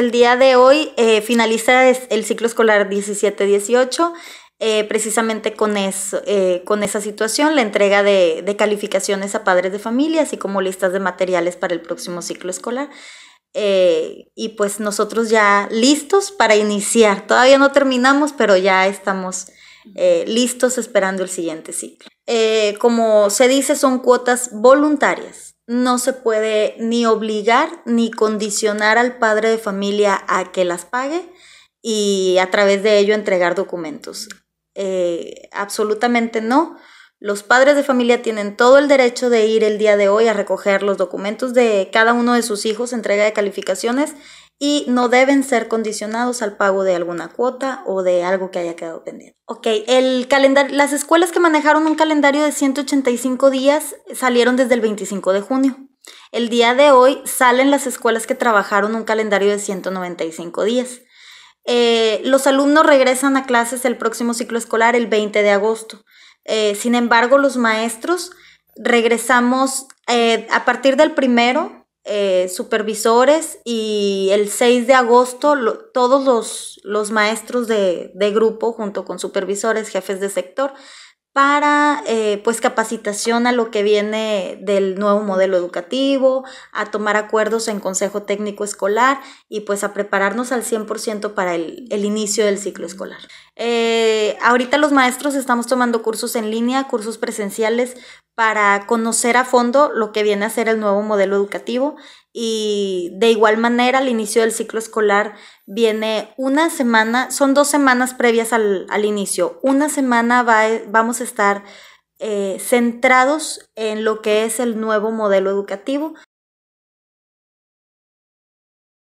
El día de hoy finaliza el ciclo escolar 17-18, precisamente con esa situación, la entrega de calificaciones a padres de familia, así como listas de materiales para el próximo ciclo escolar. Y pues nosotros ya listos para iniciar. Todavía no terminamos, pero ya estamos listos esperando el siguiente ciclo. Como se dice, son cuotas voluntarias. No se puede ni obligar ni condicionar al padre de familia a que las pague y a través de ello entregar documentos. Absolutamente no. Los padres de familia tienen todo el derecho de ir el día de hoy a recoger los documentos de cada uno de sus hijos, entrega de calificaciones, y no deben ser condicionados al pago de alguna cuota o de algo que haya quedado pendiente. Ok, las escuelas que manejaron un calendario de 185 días salieron desde el 25 de junio. El día de hoy salen las escuelas que trabajaron un calendario de 195 días. Los alumnos regresan a clases el próximo ciclo escolar el 20 de agosto. Sin embargo, los maestros regresamos a partir del primero. Supervisores, y el 6 de agosto todos los maestros de grupo junto con supervisores, jefes de sector, para pues capacitación a lo que viene del nuevo modelo educativo, a tomar acuerdos en consejo técnico escolar y pues a prepararnos al 100% para el inicio del ciclo escolar. Ahorita los maestros estamos tomando cursos en línea, cursos presenciales, para conocer a fondo lo que viene a ser el nuevo modelo educativo, y de igual manera al inicio del ciclo escolar viene una semana, son 2 semanas previas al inicio. Una semana vamos a estar centrados en lo que es el nuevo modelo educativo,